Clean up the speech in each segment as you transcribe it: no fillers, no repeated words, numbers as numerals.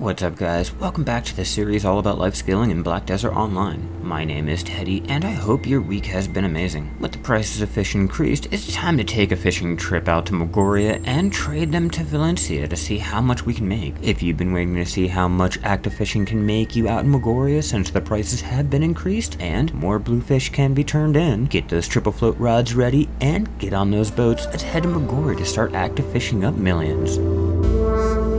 What's up guys, welcome back to the series all about life scaling in Black Desert Online. My name is Teddy and I hope your week has been amazing. With the prices of fish increased, it's time to take a fishing trip out to Margoria and trade them to Valencia to see how much we can make. If you've been waiting to see how much active fishing can make you out in Margoria since the prices have been increased and more bluefish can be turned in, get those triple float rods ready and get on those boats. Let's head to Margoria to start active fishing up millions.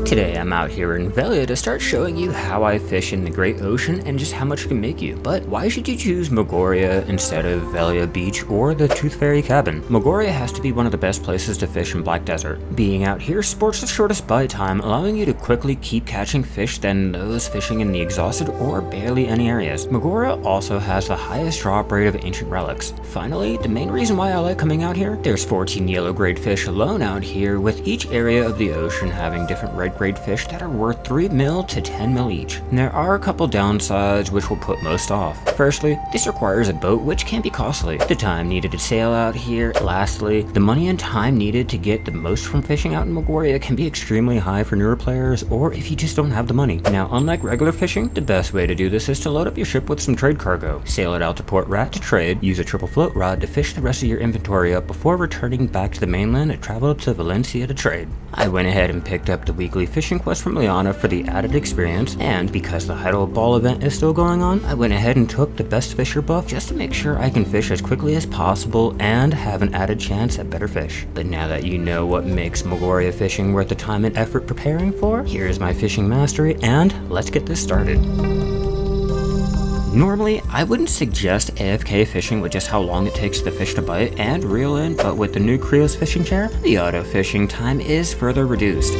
Today I'm out here in Velia to start showing you how I fish in the Great Ocean and just how much it can make you. But why should you choose Margoria instead of Velia Beach or the Tooth Fairy Cabin? Margoria has to be one of the best places to fish in Black Desert. Being out here sports the shortest bite time, allowing you to quickly keep catching fish than those fishing in the exhausted or barely any areas. Margoria also has the highest drop rate of ancient relics. Finally, the main reason why I like coming out here, there's 14 yellow grade fish alone out here, with each area of the ocean having different red grade fish that are worth 3 mil to 10 mil each. And there are a couple downsides which will put most off. Firstly, this requires a boat which can be costly. The time needed to sail out here. Lastly, the money and time needed to get the most from fishing out in Margoria can be extremely high for newer players or if you just don't have the money. Now, unlike regular fishing, the best way to do this is to load up your ship with some trade cargo, sail it out to Port Rat to trade, use a triple float rod to fish the rest of your inventory up before returning back to the mainland and travel to Valencia to trade. I went ahead and picked up the weekly fishing quest from Liana for the added experience, and because the Heidel Ball event is still going on, I went ahead and took the best fisher buff just to make sure I can fish as quickly as possible and have an added chance at better fish. But now that you know what makes Margoria fishing worth the time and effort preparing for, here's my fishing mastery and let's get this started. Normally, I wouldn't suggest AFK fishing with just how long it takes the fish to bite and reel in, but with the new Creos fishing chair, the auto fishing time is further reduced.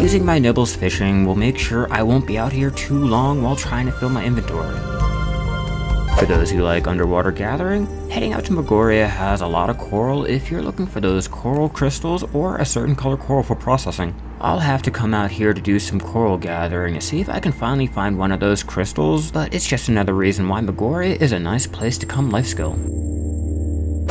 Using my Nibbles fishing will make sure I won't be out here too long while trying to fill my inventory. For those who like underwater gathering, heading out to Margoria has a lot of coral if you're looking for those coral crystals or a certain color coral for processing. I'll have to come out here to do some coral gathering to see if I can finally find one of those crystals, but it's just another reason why Margoria is a nice place to come life skill.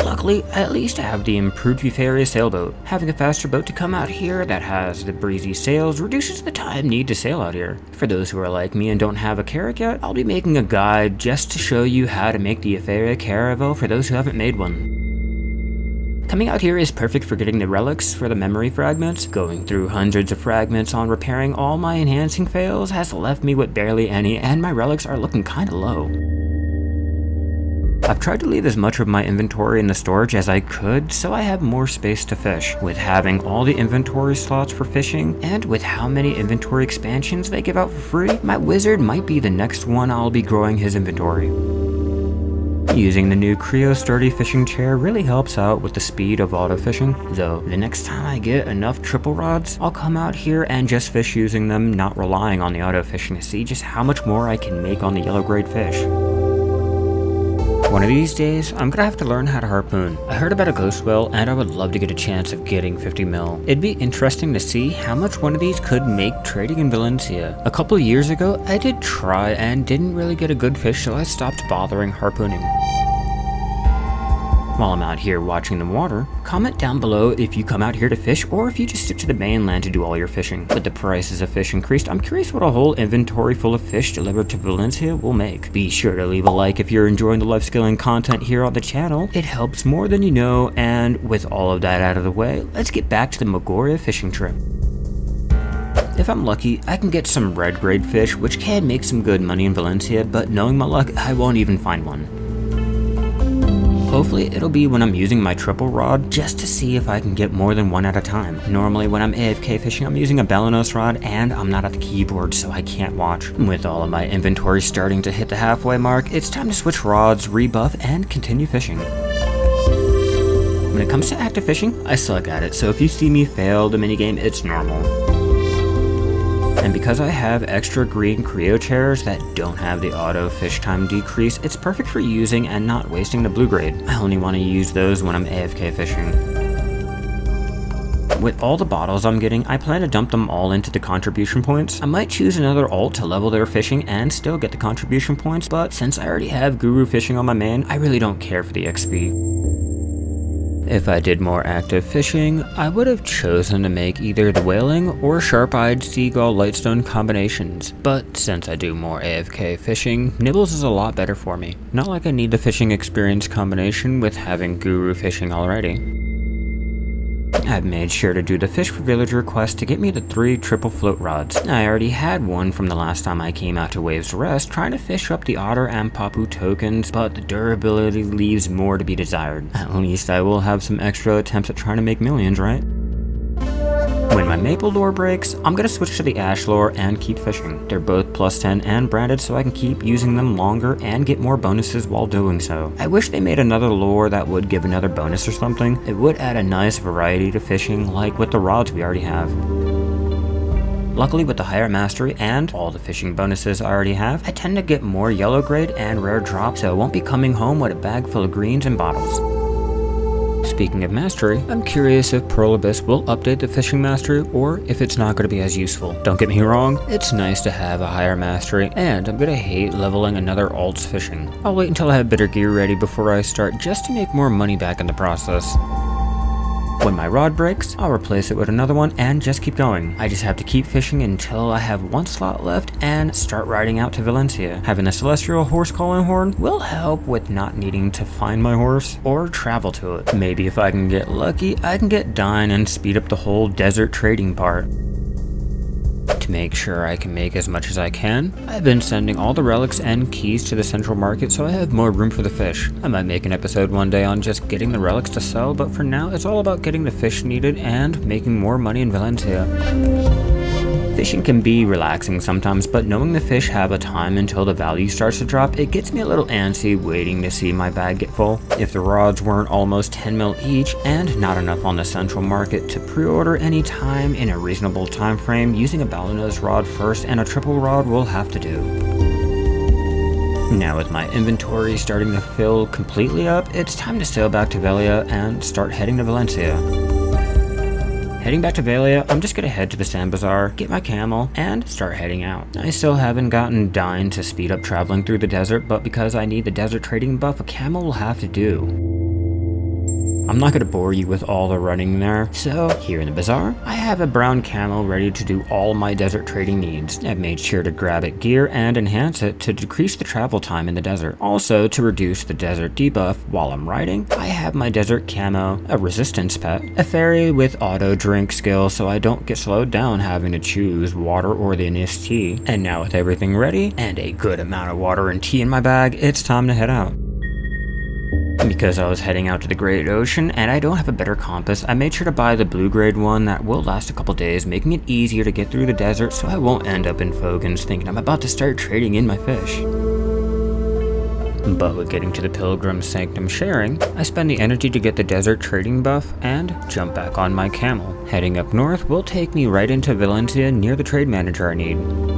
Luckily, I at least have the improved Epheria sailboat. Having a faster boat to come out here that has the breezy sails reduces the time need to sail out here. For those who are like me and don't have a carrack yet, I'll be making a guide just to show you how to make the Epheria caravel for those who haven't made one. Coming out here is perfect for getting the relics for the memory fragments. Going through hundreds of fragments on repairing all my enhancing fails has left me with barely any, and my relics are looking kinda low. I've tried to leave as much of my inventory in the storage as I could so I have more space to fish. With having all the inventory slots for fishing and with how many inventory expansions they give out for free, my wizard might be the next one I'll be growing his inventory. Using the new Creo Sturdy Fishing Chair really helps out with the speed of auto fishing, though the next time I get enough triple rods, I'll come out here and just fish using them, not relying on the auto fishing to see just how much more I can make on the yellow grade fish. One of these days, I'm gonna have to learn how to harpoon. I heard about a ghost whale and I would love to get a chance of getting 50 mil. It'd be interesting to see how much one of these could make trading in Valencia. A couple years ago, I did try and didn't really get a good fish, so I stopped bothering harpooning. While I'm out here watching the water, comment down below if you come out here to fish or if you just stick to the mainland to do all your fishing. With the prices of fish increased, I'm curious what a whole inventory full of fish delivered to Valencia will make. Be sure to leave a like if you're enjoying the life scaling content here on the channel. It helps more than you know, and with all of that out of the way, let's get back to the Margoria fishing trip. If I'm lucky, I can get some red grade fish, which can make some good money in Valencia, but knowing my luck, I won't even find one. Hopefully it'll be when I'm using my triple rod just to see if I can get more than one at a time. Normally when I'm AFK fishing I'm using a Balenos rod and I'm not at the keyboard so I can't watch. With all of my inventory starting to hit the halfway mark, it's time to switch rods, rebuff, and continue fishing. When it comes to active fishing, I suck at it, so if you see me fail the minigame, it's normal. And because I have extra green Creo chairs that don't have the auto fish time decrease, it's perfect for using and not wasting the blue grade. I only want to use those when I'm AFK fishing. With all the bottles I'm getting, I plan to dump them all into the contribution points. I might choose another alt to level their fishing and still get the contribution points, but since I already have Guru fishing on my main, I really don't care for the XP. If I did more active fishing, I would have chosen to make either the whaling or Sharp-Eyed Seagull-Lightstone combinations, but since I do more AFK fishing, Nibbles is a lot better for me. Not like I need the fishing experience combination with having guru fishing already. I've made sure to do the fish for villager quest to get me the 3 triple float rods. I already had one from the last time I came out to Waves Rest trying to fish up the Otter and Papu tokens, but the durability leaves more to be desired. At least I will have some extra attempts at trying to make millions, right? When my maple lure breaks, I'm gonna switch to the ash lure and keep fishing. They're both +10 and branded, so I can keep using them longer and get more bonuses while doing so. I wish they made another lure that would give another bonus or something. It would add a nice variety to fishing, like with the rods we already have. Luckily, with the higher mastery and all the fishing bonuses I already have, I tend to get more yellow grade and rare drops, so I won't be coming home with a bag full of greens and bottles. Speaking of mastery, I'm curious if Pearl Abyss will update the fishing mastery or if it's not going to be as useful. Don't get me wrong, it's nice to have a higher mastery, and I'm going to hate leveling another alt's fishing. I'll wait until I have better gear ready before I start just to make more money back in the process. When my rod breaks, I'll replace it with another one and just keep going. I just have to keep fishing until I have 1 slot left and start riding out to Valencia. Having a celestial horse calling horn will help with not needing to find my horse or travel to it. Maybe if I can get lucky, I can get dine and speed up the whole desert trading part. To make sure I can make as much as I can, I've been sending all the relics and keys to the central market so I have more room for the fish. I might make an episode one day on just getting the relics to sell, but for now it's all about getting the fish needed and making more money in Valencia. Fishing can be relaxing sometimes, but knowing the fish have a time until the value starts to drop, it gets me a little antsy waiting to see my bag get full. If the rods weren't almost 10 mil each and not enough on the central market to pre-order any time in a reasonable time frame, using a Balenos rod first and a triple rod will have to do. Now with my inventory starting to fill completely up, it's time to sail back to Velia and start heading to Valencia. Heading back to Velia, I'm just gonna head to the Sand Bazaar, get my camel, and start heading out. I still haven't gotten dine to speed up traveling through the desert, but because I need the desert trading buff, a camel will have to do. I'm not gonna bore you with all the running there, so here in the bazaar, I have a brown camel ready to do all my desert trading needs. I've made sure to grab it gear and enhance it to decrease the travel time in the desert. Also, to reduce the desert debuff while I'm riding, I have my desert camo, a resistance pet, a fairy with auto drink skill so I don't get slowed down having to choose water or the anise tea. And now with everything ready, and a good amount of water and tea in my bag, it's time to head out. Because I was heading out to the Great Ocean and I don't have a better compass, I made sure to buy the blue grade one that will last a couple days, making it easier to get through the desert so I won't end up in Fogans thinking I'm about to start trading in my fish. But with getting to the Pilgrim Sanctum Sharing, I spend the energy to get the desert trading buff and jump back on my camel. Heading up north will take me right into Valencia near the trade manager I need.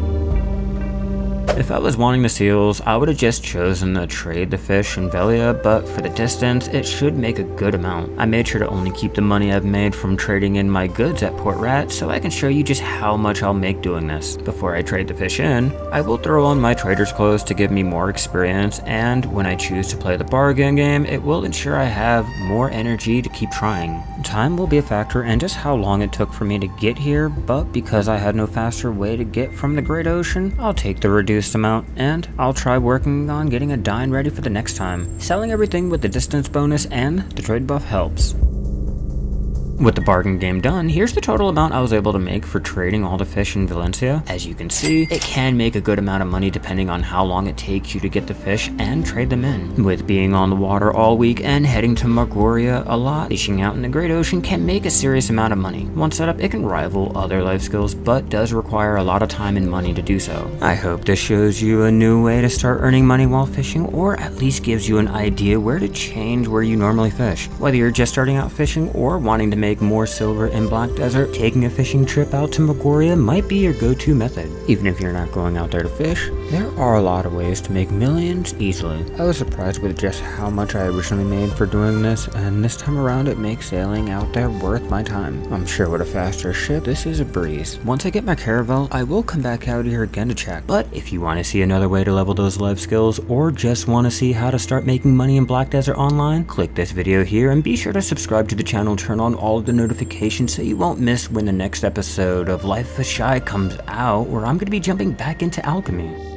If I was wanting the seals, I would have just chosen to trade the fish in Velia, but for the distance, it should make a good amount. I made sure to only keep the money I've made from trading in my goods at Port Rat, so I can show you just how much I'll make doing this. Before I trade the fish in, I will throw on my trader's clothes to give me more experience, and when I choose to play the bargain game, it will ensure I have more energy to keep trying. Time will be a factor and just how long it took for me to get here, but because I had no faster way to get from the Great Ocean, I'll take the reduced amount, and I'll try working on getting a dine ready for the next time. Selling everything with the distance bonus and the trade buff helps. With the bargain game done, here's the total amount I was able to make for trading all the fish in Valencia. As you can see, it can make a good amount of money depending on how long it takes you to get the fish and trade them in. With being on the water all week and heading to Margoria a lot, fishing out in the Great Ocean can make a serious amount of money. Once set up, it can rival other life skills, but does require a lot of time and money to do so. I hope this shows you a new way to start earning money while fishing, or at least gives you an idea where to change where you normally fish. Whether you're just starting out fishing or wanting to make make more silver in Black Desert, taking a fishing trip out to Margoria might be your go-to method. Even if you're not going out there to fish, there are a lot of ways to make millions easily. I was surprised with just how much I originally made for doing this, and this time around it makes sailing out there worth my time. I'm sure with a faster ship, this is a breeze. Once I get my caravel, I will come back out here again to check, but if you want to see another way to level those life skills, or just want to see how to start making money in Black Desert Online, click this video here and be sure to subscribe to the channel, turn on all of the notifications so you won't miss when the next episode of Life with Shai comes out, where I'm going to be jumping back into alchemy.